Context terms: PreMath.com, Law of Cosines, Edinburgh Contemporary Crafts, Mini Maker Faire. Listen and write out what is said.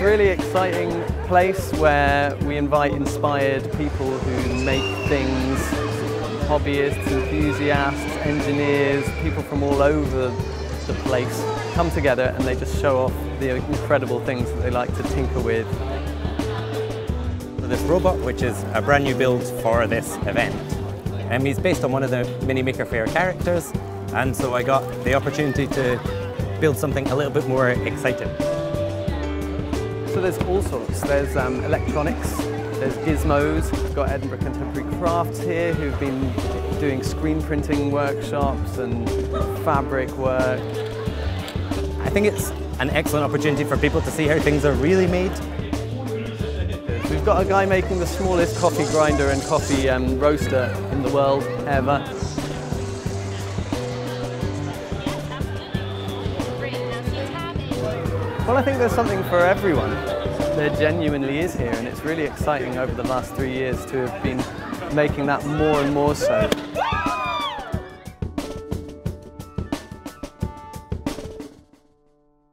a really exciting place where we invite inspired people who make things, hobbyists, enthusiasts, engineers, people from all over the place come together and they just show off the incredible things that they like to tinker with. This robot, which is a brand new build for this event, and he's based on one of the Mini Maker Faire characters, and so I got the opportunity to build something a little bit more exciting. So there's all sorts. There's electronics, there's gizmos. We've got Edinburgh Contemporary Crafts here who've been doing screen printing workshops and fabric work. I think it's an excellent opportunity for people to see how things are really made. We've got a guy making the smallest coffee grinder and coffee roaster in the world ever. Well, I think there's something for everyone. There genuinely is here, and it's really exciting over the last 3 years to have been making that more and more so.